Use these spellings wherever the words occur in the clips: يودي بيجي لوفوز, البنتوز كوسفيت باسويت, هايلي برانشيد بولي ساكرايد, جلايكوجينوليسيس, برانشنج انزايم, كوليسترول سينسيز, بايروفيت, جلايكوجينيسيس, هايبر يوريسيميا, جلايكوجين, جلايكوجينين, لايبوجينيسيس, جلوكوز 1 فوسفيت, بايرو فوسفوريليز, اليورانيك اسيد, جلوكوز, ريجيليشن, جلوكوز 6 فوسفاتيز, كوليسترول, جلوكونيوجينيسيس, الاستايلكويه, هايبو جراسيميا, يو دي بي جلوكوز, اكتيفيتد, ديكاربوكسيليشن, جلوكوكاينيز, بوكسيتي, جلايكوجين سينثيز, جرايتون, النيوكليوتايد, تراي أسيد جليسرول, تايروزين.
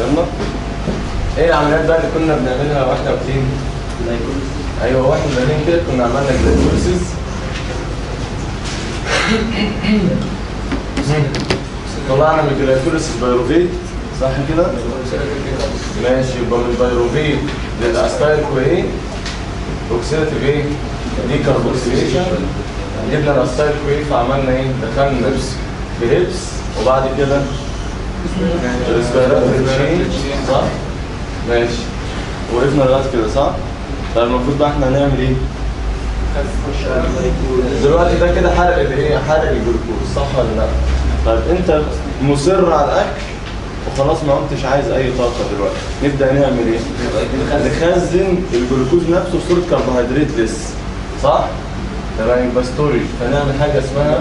يلا. ايه العمليات بقى اللي كنا بنعملها واحنا واكلين؟ جلايكوجين. ايوه واحنا واكلين كده كنا عملنا جلايكوجين. طلعنا من الجلايكوجين بايروفيت صح كده؟ ماشي يبقى من البايروفيت للاستايلكويه بوكسيتي بايه؟ ديكاربوكسيليشن. جبنا الاستايلكويه فعملنا ايه؟ دخلنا في هيبس وبعد كده صح؟ ماشي وقفنا لغايه كده صح؟ طب المفروض بقى احنا هنعمل ايه؟ دلوقتي ده كده حرق الايه؟ حرق الجلوكوز صح ولا لا؟ طيب انت مصر على الاكل وخلاص ما انتش عايز اي طاقه دلوقتي، نبدا نعمل ايه؟ نخزن الجلوكوز نفسه بصوره كربوهيدرات لسه صح؟ تمام يبقى ستوريج، فنعمل حاجه اسمها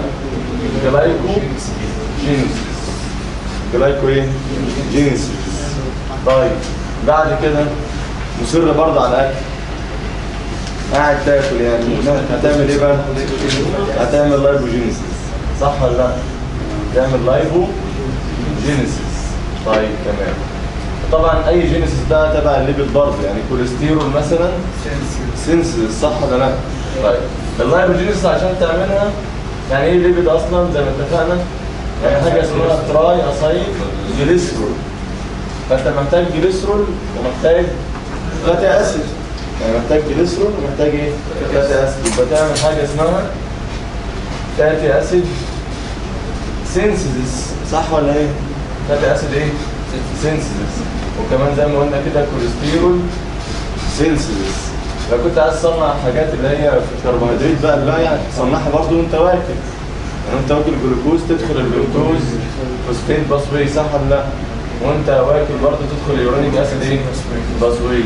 جلايكوجينيسيس. جلايكو ايه؟ جينيسيس. طيب بعد كده مصر برضه على الاكل قاعد تاكل يعني هتعمل ايه بقى؟ هتعمل لايبوجينيسيس صح ولا لا؟ تعمل لايبوجينيسيس. طيب تمام. طبعا اي جينيسيس ده تبع الليبيد برضه يعني كوليسترول مثلا سينسيز صح ولا لا؟ طيب اللايبوجينيسيس عشان تعملها يعني ايه الليبيد اصلا زي ما اتفقنا؟ يعني حاجه اسمها تراي أسيد جليسرول. فانت محتاج جليسرول ومحتاج فاتي اسيد. يعني محتاج جليسرول ومحتاج ايه؟ فاتي اسيد. يبقى تعمل حاجه اسمها فاتي اسيد سينسيز صح ولا ايه؟ فاتي اسيد ايه؟ سينسيز. وكمان زي ما قلنا كده كوليسترول سينسيز. لو كنت عايز تصنع حاجات اللي هي في الكربوهيدرات بقى اللي يعني تصنعها برضه وانت واكل. يعني انت واكل جلوكوز تدخل البنتوز كوسفيت باسويت صح ولا لا؟ وانت واكل برضه تدخل اليورانيك اسيد ايه؟ باسويت.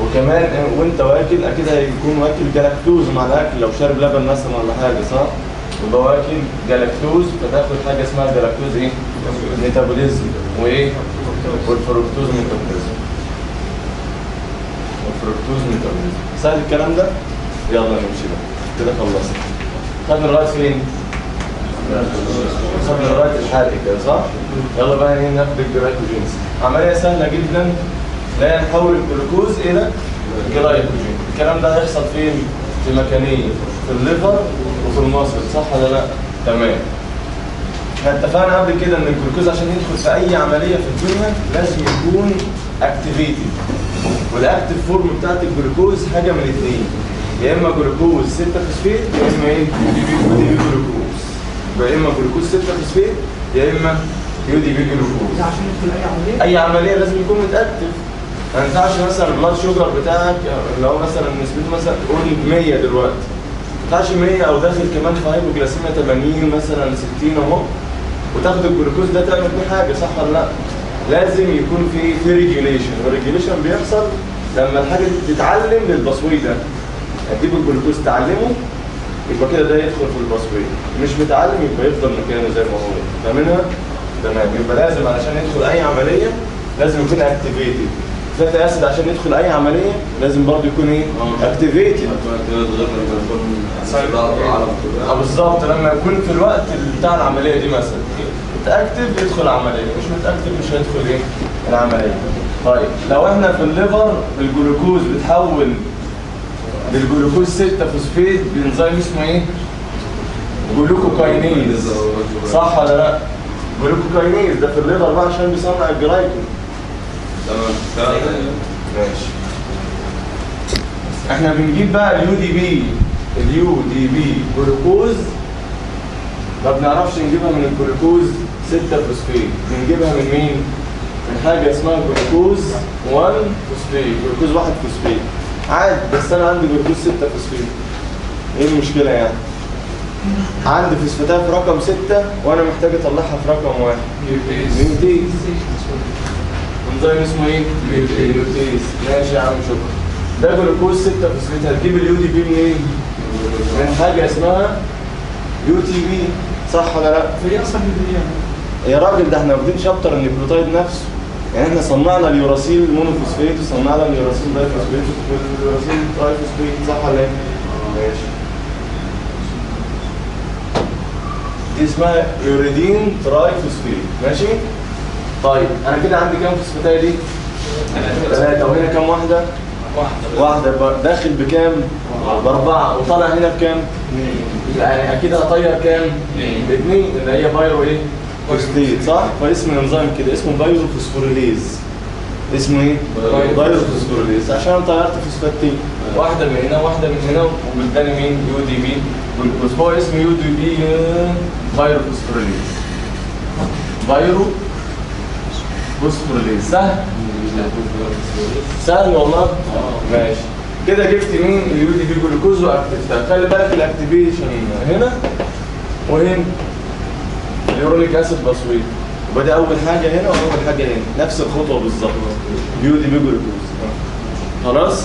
وكمان وانت واكل اكيد هيكون واكل جلاكتوز مع الاكل لو شارب لبن مثلا ولا حاجه صح؟ يبقى واكل جلاكتوز فتاخد حاجه اسمها جلاكتوز ايه؟ ميتابوليزم وايه؟ والفركتوز ميتابوليزم. والفركتوز ميتابوليزم. سهل الكلام ده؟ يلا نمشي بقى كده خلصنا. خدنا الرايت فين؟ خدنا الرايت الحالي كده صح؟ يلا بقى ناخد الجلايكوجينز. عمليه سهله جدا لا نحول الجلوكوز الى جلايكوجين. الكلام ده هيحصل فين؟ في مكانين، في الليفر وفي المصل صح ولا لا؟ تمام. احنا اتفقنا قبل كده ان الجلوكوز عشان يدخل في اي عمليه في الدنيا لازم يكون اكتيفيتد. والاكتيف فورم بتاعت الجلوكوز حاجه من الاثنين، يا اما جلوكوز 6 فوسفيت يا اما ايه؟ يودي بيجي لوفوز. يا اما جلوكوز 6 فوسفيت يا اما يودي بيجي لوفوز. عشان يدخل اي عمليه لازم يكون متاكتف. ما ينفعش مثلا البلاد شوجر بتاعك اللي هو مثلا نسبته مثلا قول 100 دلوقتي، ما ينفعش 100 او داخل كمان في هايبو جراسيميا 80 مثلا 60 اهو، وتاخد الجلوكوز ده تعمل بيه حاجه صح ولا لا؟ لازم يكون في ريجيليشن، والريجيليشن بيحصل لما الحاجه تتعلم للباسوي ده. هتجيب الجلوكوز تعلمه يبقى كده ده يدخل في الباسوي، مش متعلم يبقى يفضل مكانه زي ما هو، فاهمينها؟ تمام. يبقى لازم علشان يدخل اي عمليه لازم يكون اكتيفيتد. فاتي اسيد عشان يدخل اي عمليه لازم برضه يكون ايه؟ اكتيفيتد. بالظبط لما يكون في الوقت بتاع العمليه دي مثلا متاكتف يدخل عمليه، مش متاكتف مش هيدخل ايه؟ العمليه. طيب لو احنا في الليفر الجلوكوز بتحول للجلوكوز 6 فوسفيت بانزيم اسمه ايه؟ جلوكوكاينيز صح ولا لا؟ جلوكوكاينيز ده في الليفر بقى عشان بيصنع الجرايتون. تمام ماشي. احنا بنجيب بقى اليو دي بي جلوكوز ما بنعرفش نجيبها من الجلوكوز 6 فوسفيت، بنجيبها من مين؟ من حاجه اسمها جلوكوز 1 فوسفيت، جلوكوز 1 فوسفيت. عادي بس انا عندي جلوكوز 6 فوسفيت. ايه المشكله يعني؟ عندي فوسفاتها في رقم 6 وانا محتاج اطلعها في رقم 1. بيوتيز. انزيم اسمه ايه؟ بيوتيز. ماشي يا عم شكرا. ده جلوكوز 6 فوسفيت، هتجيب اليو دي بي منين؟ من حاجه اسمها يودي بيجي صح ولا لا؟ هي اصلا يا راجل ده احنا واخدين شابتر النيوكليوتايد نفسه، يعني احنا صنعنا اليوراسيل مونوفوسفيت وصنعنا اليوراسيل دايفوسفيت واليوراسيل تراي فوسفيت صح ولا ايه؟ ماشي. دي اسمها يوريدين تراي فوسفيت ماشي؟ طيب انا كده عندي كام فوسفاتايه دي؟ 3 وهنا كام واحده؟ واحده داخل بكام؟ ب4 وطالع هنا بكام؟ يعني اكيد هطير كام؟ ب2 اللي هي بايرو ايه؟ فوسفوريليز صح؟ فاسم الانزيم كده اسمه بايرو فوسفوريليز. اسمه ايه؟ بايرو فوسفوريليز عشان انا طيرت فوسفاتين واحده من هنا واحده من هنا والثاني مين؟ يودي بيجي لوفوز هو اسمه يودي بيجي بايرو فوسفوريليز. بايرو فوسفوريليز سهل؟ سهل والله؟ ماشي كده جبت مين؟ اليودي بيجي جلوكوز واكتيفيتد. خلي بالك الاكتيفيشن هنا وهنا اليورانيك اسيد باسويت وبدا اول حاجه هنا واول حاجه هنا نفس الخطوه بالظبط بيودي بيجي لوفوز خلاص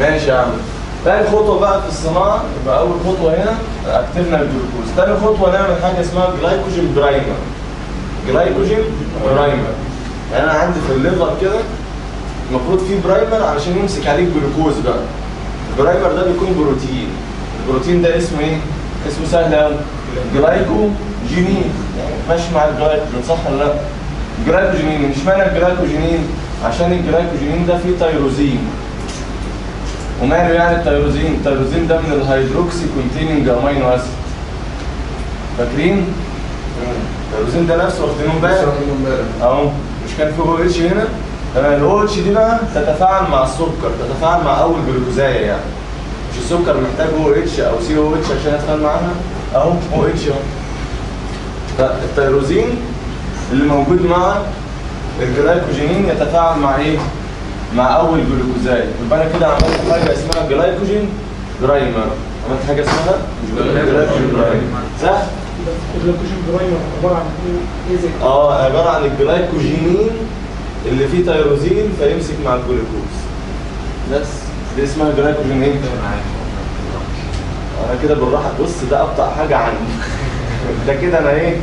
ماشي يا عم. تاني خطوه بقى في الصناعه يبقى اول خطوه هنا اكتفنا الجلوكوز، تاني خطوه نعمل حاجه اسمها جلايكوجين برايمر. جلايكوجين برايمر يعني انا عندي في الليفر كده المفروض فيه برايمر علشان يمسك عليك جلوكوز بقى. البرايمر ده بيكون بروتين، البروتين ده اسمه ايه؟ اسمه سهل قوي جلايكوجينين، يعني ماشي مع الجلايكوجين صح ولا لا؟ جلايكوجينين، مش معنى الجلايكوجينين عشان الجلايكوجينين ده فيه تايروزين. وماله يعني التايروزين؟ التايروزين ده من الهيدروكسي كونتيننج امينو اسيد. فاكرين؟ التايروزين ده نفسه واخدينه امبارح اهو، مش كان فيه او اتش هنا؟ تمام. الاو اتش دي بقى تتفاعل مع السكر، تتفاعل مع اول جلوكوزايه يعني. مش السكر محتاج او اتش او سي او اتش عشان يتفاعل معاها اهو او اتش اهو. فالتايروزين اللي موجود مع الجلايكوجينين يتفاعل مع ايه؟ مع اول جلوكوزايد. يبقى انا كده عملت حاجه اسمها جلايكوجين برايمر. عملت حاجه اسمها جلايكوجين برايمر صح؟ الجلايكوجين برايمر عباره عن ايه زي كده؟ عباره عن الجلايكوجينين اللي فيه تايروزين فيمسك مع الجلوكوز بس. دي اسمها جلايكوجين ايه؟ انا كده بالراحه بص ده ابطا حاجه عندي ده كده انا ايه؟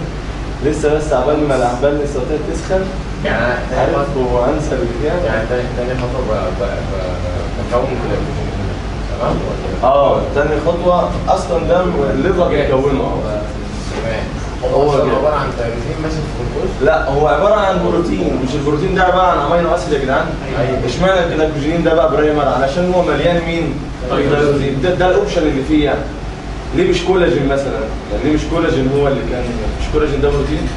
لسه بس عبال ما الاحبال لسه تسخن يعني عارف وانسى البتاع يعني تاني خطوه بكون الجلوكوز تمام ولا تاني خطوه اصلا ده الليفر بيكونه هو عباره عن تايروزين ماشي في الجلوكوز؟ لا هو عباره عن بروتين، مش البروتين ده عباره عن امينو اسيد يا جدعان؟ اشمعنى الجلايكوجين ده بقى برايمر؟ علشان هو مليان مين؟ تايروزين. ده الاوبشن اللي فيه يعني. ليه مش كولاجين مثلا؟ يعني ليه مش كولاجين هو اللي كان؟ مش كولاجين ده بروتين؟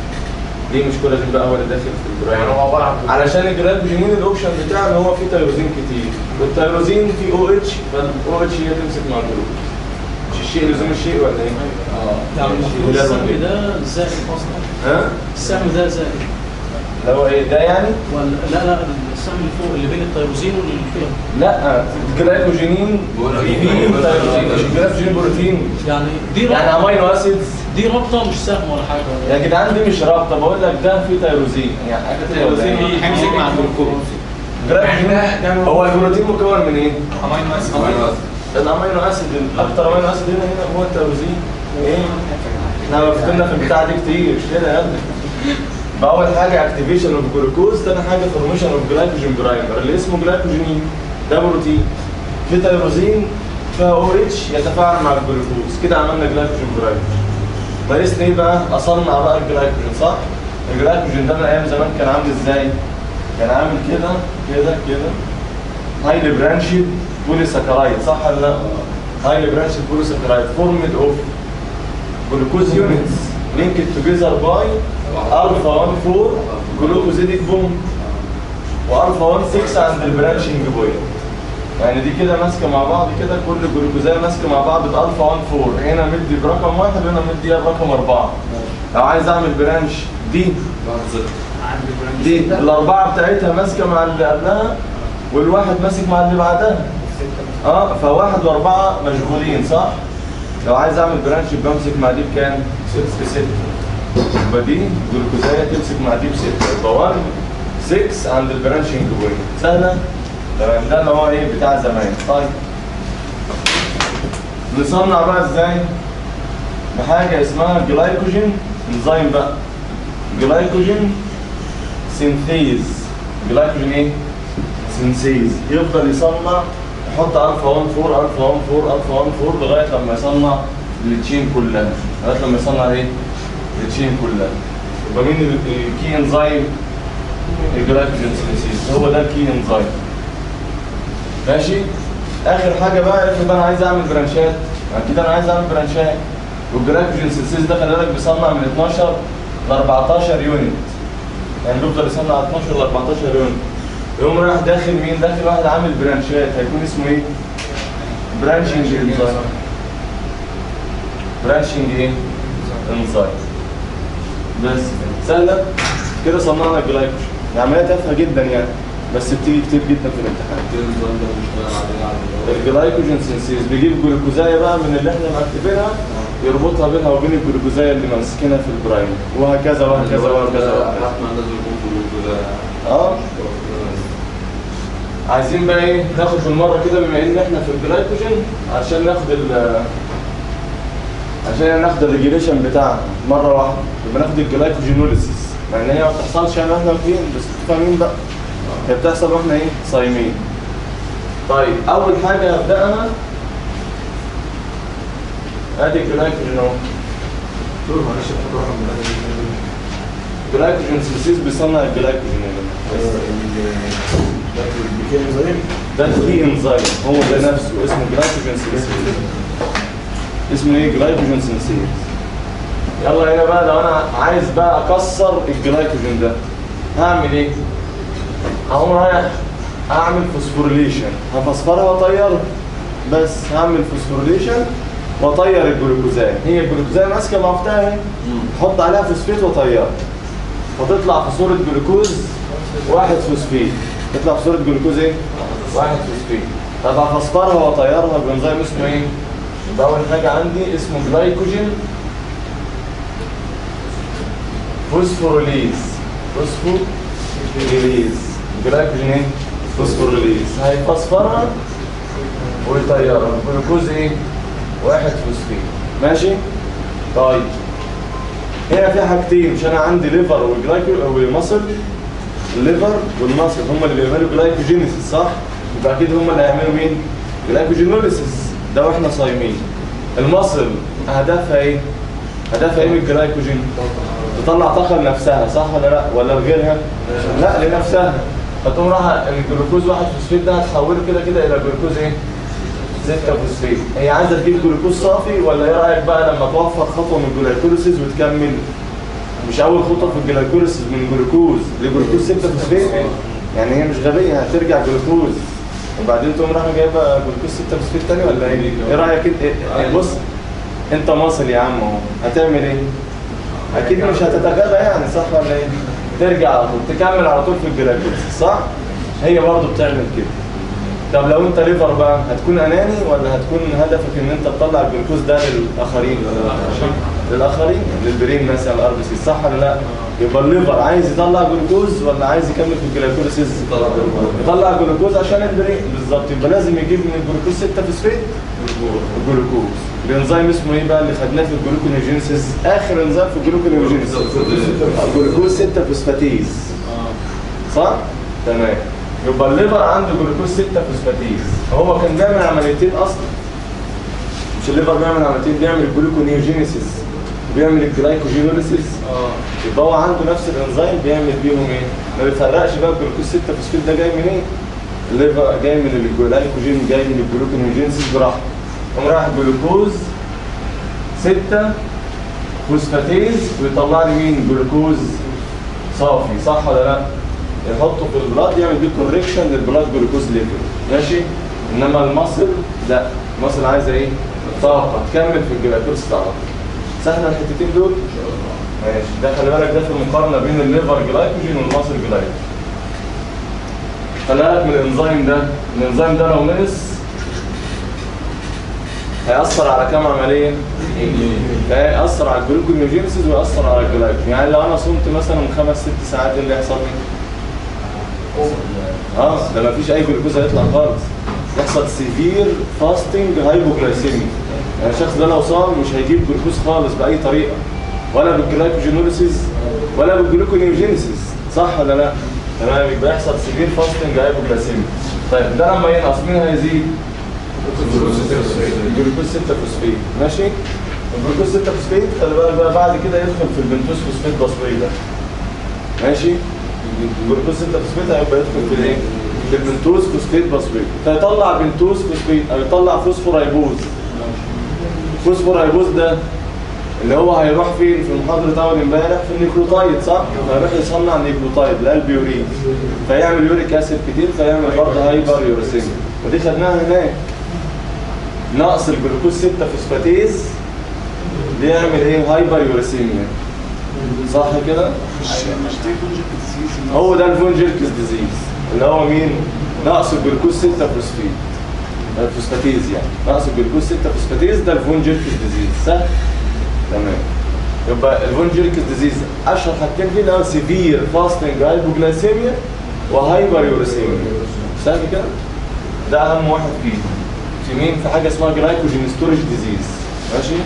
ليه مش كولاجين بقى هو اللي داخل في البرايمر؟ يعني هو عباره عن علشان الجلايكوجين الاوبشن بتاعه ان هو فيه تايروزين كتير، والتايروزين فيه او اتش، فالاو اتش هي تمسك مع الجلوكوز. الشيء لزوم الشيء ولا ايه؟ السهم ده زائد اصلا. السهم ده زائد. اللي هو ايه ده يعني؟ لا السهم اللي فوق اللي بين التايروزين واللي فوق. لا الجلايكوجينين بروتين، مش الجلايكوجين بروتين. يعني دي رابطه يعني امينو اسيد، دي رابطه مش سهم ولا حاجه. يا جدعان دي مش رابطه، بقول لك ده في تايروزين، يعني التايروزين هيمسك مع الجلوكوز. الجلايكوجين هو البروتين مكون من ايه؟ امينو اسيد. الامينو اسيد اكتر امينو اسيد هنا هو التايروزين. ايه؟ احنا بنفتنا في البتاع دي كتير مش كده يا ابني. اول حاجه اكتيفيشن اوف جلوكوز، ثاني حاجه فورميشن اوف جلايكوجين برايمر اللي اسمه جلايكوجينين. ده بروتين في تايروزين فيها او اتش يتفاعل مع الجلوكوز. كده عملنا جلايكوجين برايمر. ناقصني ايه بقى؟ اصنع بقى الجلايكوجين صح؟ الجلايكوجين ده من ايام زمان كان عامل ازاي؟ كان عامل كده كده كده هايلي برانشيد بولي ساكرايد صح ولا لا؟ هايلي برانشيد بولي ساكرايد فورمد اوف جلوكوز يونتس لينكد توجذر باي الفا 14 جلوكوزيديك بوم والفا 16 عند البرانشنج بوينت. يعني دي كده ماسكه مع بعض كده، كل جلوكوزايه ماسكه مع بعض بالفا 14، هنا مدي برقم 1 وهنا مديها برقم 4. لو عايز اعمل برانش دي الاربعه بتاعتها ماسكه مع اللي قبلها والواحد ماسك مع اللي بعدها. فواحد واربعه مشغولين صح؟ لو عايز اعمل برانش بمسك مع دي بكام؟ 6 في 6. يبقى دي جلوكوزايه تمسك مع دي ب 6 يبقى 1 6 عند البرانشنج بوينت. سهله؟ تمام. ده اللي هو ايه بتاع زمان. طيب نصنع بقى ازاي؟ بحاجه اسمها جلايكوجين انزيم بقى. جلايكوجين سينثيز. جلايكوجين ايه؟ سينثيز. يفضل يصنع يحط الفا 14 الفا 14 الفا 14 لغايه لما يصنع التشين كلها، لغايه لما يصنع ايه؟ التشين كلها. يبقى مين الكي انزيم؟ الجلايكوجين سينسيز، هو ده الكي انزايم. ماشي؟ اخر حاجه بقى، افرض انا عايز اعمل برانشات، اكيد انا عايز اعمل برانشات، والجلايكوجين سينسيز ده خلي بالك بيصنع من 12 ل 14 يونت. يعني بيفضل يصنع 12 ل 14 يونت. يقوم رايح داخل مين؟ داخل واحد عامل برانشات، هيكون اسمه ايه؟ برانشنج انزايم. برانشنج ايه؟ انزايم. بس سهله كده، صنعنا الجلايكوجين. العمليه تافهه جدا يعني، بس بتيجي كتير جدا في الامتحان. الجلايكوجين سينسيز بيجيب جلوكوزايه بقى من اللي احنا مكتبينها، يربطها بينها وبين الجلوكوزايه اللي ماسكينها في البرايم، وهكذا وهكذا وهكذا. اه عايزين بقى ايه؟ ناخد بالمره كده، بما ان احنا في الجلايكوجين، عشان ناخد ناخد الريجيليشن بتاعنا مره واحده، يبقى ناخد الجلايكوجينوليسيس. مع ان هي ما بتحصلش يعني احنا واقفين، بس انتوا فاهمين بقى، هي بتحصل واحنا ايه؟ صايمين. طيب اول حاجه هبدا انا، ادي الجلايكوجين اهو. معلش هتروح الجلايكوجين سينسيز بيصنع الجلايكوجين يا جماعه. ده الكي انزايم، هو ده نفسه، اسمه جلايكوجين سينسيز. اسمه ايه؟ جلايكوجين سينسيز. يلا هنا بقى، لو انا عايز بقى اكسر الجلايكوجين ده هعمل ايه؟ هقوم رايح اعمل فوسفوريليشن، هفسفرها واطيرها، بس هعمل فوسفوريليشن واطير الجلوكوزايه. هي الجلوكوزايه ماسكه مفتاحها اهي، احط عليها فوسفيت واطيرها، فتطلع في صوره جلوكوز 1 فوسفيت، تطلع في صوره جلوكوز ايه؟ 1 فوسفيت. طب هفسفرها واطيرها بانزيم اسمه ايه؟ يبقى اول حاجه عندي اسمه جلايكوجين فوسفوروليز. فوسفوروليز جلايكوجين ايه؟ فوسفوروليز، هيفسفرها ويطيرها جلوكوز ايه؟ 1 فوسفيت. ماشي؟ طيب هنا في حاجتين، مش انا عندي ليفر والمصل، الليفر والمصل هم اللي بيعملوا جلايكوجينيسيس صح؟ يبقى اكيد هم اللي هيعملوا مين؟ جلايكوجينوليسيس، ده واحنا صايمين. المصل هدفها ايه؟ هدفها ايه من الجلايكوجين؟ تطلع طاقه لنفسها صح ولا لا؟ ولا لغيرها؟ لا لنفسها. فتقوم رايحه الجلوكوز 1 فوسفيت ده هتحوله كده كده الى جلوكوز ايه؟ 6 فوسفيت. هي عايزه تجيب جلوكوز صافي، ولا ايه رايك بقى لما توفر خطوه من الجلايكوليسيس وتكمل؟ مش اول خطوه في الجلايكوليسيس من جلوكوز لجلوكوز 6 فوسفيت، يعني هي مش غبيه، هترجع جلوكوز وبعدين تقوم رايحه جايبه جلوكوز 6 فوسفيت ثاني ولا ايه؟ ايه رايك انت؟ بص انت مصل يا عم اهو، هتعمل ايه؟ اكيد مش هتتغابى يعني صح ولا ايه؟ ترجع على طول تكمل على طول في الجلايكوليسيس صح؟ هي برضه بتعمل كده. طب لو انت ليفر بقى هتكون اناني، ولا هتكون هدفك ان انت تطلع الجلوكوز ده للاخرين؟ للاخرين، للبرين مثلا، الار بي سي صح ولا لا؟ يبقى الليفر عايز يطلع جلوكوز ولا عايز يكمل في الجلايكوليسيس؟ يطلع جلوكوز عشان البرين بالظبط، يبقى لازم يجيب من الجلوكوز 6 فوسفيت الجلوكوز. الانزيم اسمه ايه بقى اللي خدناه في الجلوكونيوجينيسيس؟ اخر انزيم في الجلوكونيوجينيسيس الجلوكوز 6 فوسفاتيز صح؟ تمام. يبقى الليفر عنده جلوكوز 6 فوسفاتيز، هو كان بيعمل عمليتين اصلا، مش الليفر بيعمل عمليتين، بيعمل الجلوكونيوجينيسيس بيعمل الجلايكوجينوليسيس. يبقى هو عنده نفس الانزيم بيعمل بيهم ايه؟ ما بيفرقش بقى الجلوكوز 6 فوسفيت ده جاي منين؟ الليفر جاي من الجلايكوجين، جاي من الجلوكونيوجينيسيس براحته. قام رايح جلوكوز 6 فوسفاتيز ويطلع لي مين؟ جلوكوز صافي صح ولا لا؟ يحطه في البلاد، يعمل بيه كوركشن للبلاد جلوكوز ليفل. ماشي؟ انما المصل لا، المصل عايزه ايه؟ طاقه تكمل في الجلايكوز على طول. سهله الحتتين دول؟ ان شاء الله. ماشي، ده خلي بالك ده في المقارنه بين الليفر جلايكوجين والمصل جلايكوجين. خلي بالك من الانزيم ده، الانزيم ده لو نقص هيأثر على كام عمليه؟ هيأثر على الجلوكونيوجينيسيس ويأثر على الجلايكوجين. يعني لو انا صمت مثلا 5 6 ساعات ايه اللي هيحصل لي؟ ده مفيش اي جلوكوز هيطلع خالص. يحصل سيفير فاستنج هايبو جراسيميا. يعني الشخص ده لو صام مش هيجيب جلوكوز خالص بأي طريقة، ولا بالجلايكوجينوليسيس ولا بالجلوكونيوجينيسيس صح ولا لا؟ تمام. يبقى يحصل سيفير فاستنج هايبوجلاسيميا. طيب ده لما ينقص مين هيزيد؟ الجلوكوز 6 فوسفيت. ماشي؟ الجلوكوز 6 فوسفيت خلي بالك بقى بعد كده يدخل في البنتوز كوسفيت باسويت ده. ماشي؟ الجلوكوز 6 فوسفيت هيبقى يدخل في ايه؟ في البنتوز كوسفيت باسويت، فيطلع بنتوز كوسفيت او يطلع فوسفور هيبوز. فوسفور هيبوز ده اللي هو هيروح فين في محاضره اول امبارح؟ في النيوكليوتايد صح؟ هيروح يصنع نيوكليوتايد البيورين، فيعمل يوريك اسيد كتير، فيعمل برضه هايبر يوريسيميا، ودي خدناها هناك. نقص الجلوكوز 6 فوسفاتيز بيعمل ايه؟ هايبر يوريسيميا صح كده؟ هو ده الفونجيركس ديزيز اللي هو مين؟ نقص الجلوكوز 6 فوسفيت فوسفاتيز، يعني نقص الجلوكوز 6 فوسفاتيز ده الفونجيركس ديزيز صح؟ تمام. يبقى الفونجيركس ديزيز اشهر حاجتين فيه اللي هو سيفير فاستنج هايبوجلاسيميا وهايبر يوريسيميا صح كده؟ ده اهم واحد فيهم. في مين؟ في حاجه اسمها جلايكوجين ستوريج ديزيز ماشي؟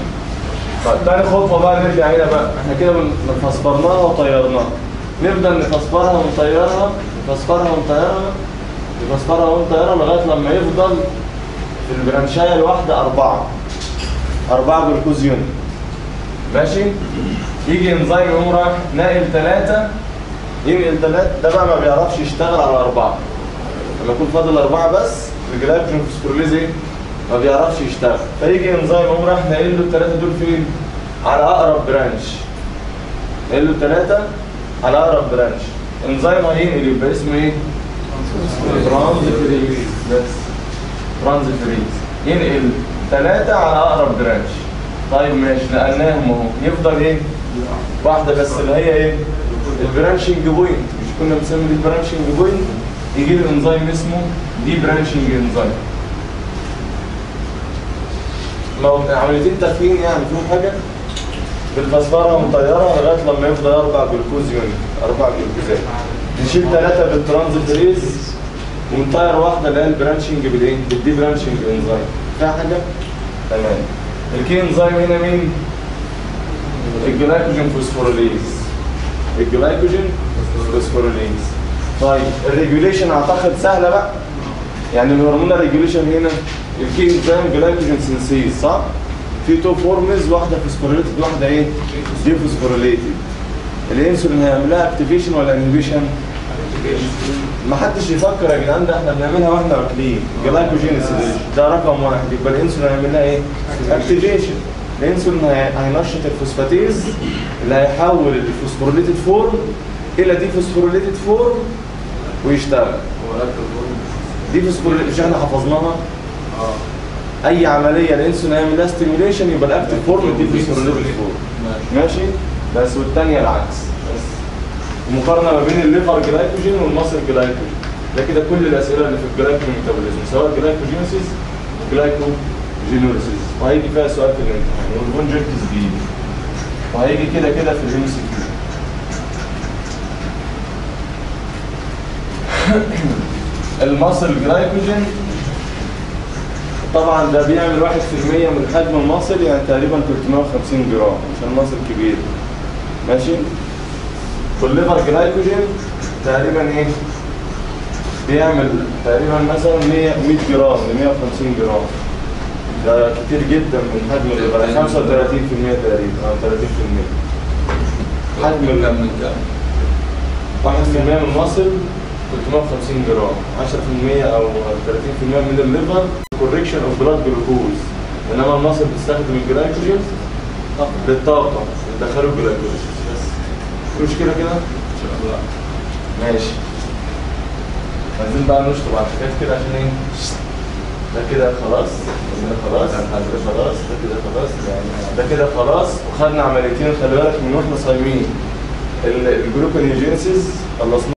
طيب تاني خطوه بقى نرجع هنا بقى، احنا كده فسبرناها وطيرناها. نفضل نفسبرها ونطيرها، نفسبرها ونطيرها، نفسبرها ونطيرها لغايه لما يفضل في البرانشايه الواحده أربعة جلوكوز يونت. ماشي؟ يجي انزيم يقوم رايح ناقل ثلاثه، ينقل ثلاثه، ده بقى ما بيعرفش يشتغل على أربعة. لما يكون فاضل أربعة بس الجلايكوجين فوسفوروليز ايه؟ ما بيعرفش يشتغل، فيجي انزيم يقوم رايح ناقل له الثلاثه دول فين؟ على أقرب برانش. ناقل له الثلاثه على أقرب برانش، انزيم هينقل يبقى اسمه ايه؟ ترانزفيريز، بس ترانزفيريز، ينقل ثلاثه على أقرب برانش. طيب ماشي نقلناهم اهو، يفضل ايه؟ واحده بس اللي هي ايه؟ البرانشنج بوينت، مش كنا بنسمي دي البرانشنج بوينت؟ يجي له انزيم اسمه دي برانشنج انزيم. لو عمليتين تكوين يعني فيهم حاجه؟ بالفسفره ومطيرها لغايه لما يفضل اربع جلوكوز يونت، اربع جلوكوزات. نشيل ثلاثه بالترانزفيريز ونطير واحده اللي هي البرانشنج بالايه؟ بالدي برانشنج انزيم. فيها حاجه؟ تمام. الكي انزيم هنا مين؟ الجلايكوجين فوسفوروليز. الجلايكوجين فوسفوروليز. طيب الريجيليشن اعتقد سهله بقى. يعني الهرمون الريجيليشن هنا الكي انزيم جلايكوجين سينسيز صح؟ في تو فورمز، واحده فوسفوريليتد واحده ايه؟ دي فوسفوريليتد. الانسولين هيعملها اكتيفيشن ولا انهبيشن؟ ما حدش يفكر يا جدعان، ده احنا بنعملها واحنا واكلين. جلايكوجينيسيس ده رقم واحد، يبقى الانسولين هيعمل لها ايه؟ اكتيفيشن. الانسولين هينشط الفوسفاتيز اللي هيحول الفوسفوريليتد فورم الى دي فوسفوريليتد فورم ويشتغل. دي فوسفوريليتد مش احنا حفظناها؟ اي عمليه الانسولين هيعمل لها ستيميوليشن يبقى الاكتيف فورم دي فوسفوريليتد فورم ماشي؟ بس والثانيه العكس. مقارنه ما بين الليفر جلايكوجين والمصل جلايكوجين. ده كده كل الاسئله اللي في الجلايكوجين ميتابوليزم سواء جلايكوجينيسيس جلايكوجينيسيس، وهيجي فيها سؤال في الامتحان والفونجيركس دي، وهيجي كده كده في الام سي كيو. المصل جلايكوجين طبعا ده بيعمل 1% من حجم المصل، يعني تقريبا 350 جرام عشان المصل كبير ماشي؟ والليفر جلايكوجين تقريبا ايه؟ بيعمل تقريبا مثلا 100 جرام ل 150 جرام. ده كتير جدا من حجم الليفر، 35% تقريبا او 30%. حجم الليفر من كام؟ 1% من المصل 350 جرام، 10% او 30% من الليفر كوركشن اوف بلاد جلوكوز، انما المصل بتستخدم الجلايكوجين للطاقه، بتدخله الجلايكوجين. مش كده كده؟ ان شاء الله. ماشي. عايزين بقى نشطب على الحاجات كده عشان ايه؟ ده كده خلاص، ده كده خلاص، ده كده خلاص، ده كده خلاص، يعني ده كده خلاص، وخدنا عمليتين خلي بالك من واحنا صايمين. الجلوكونيوجينيسيس خلصناها.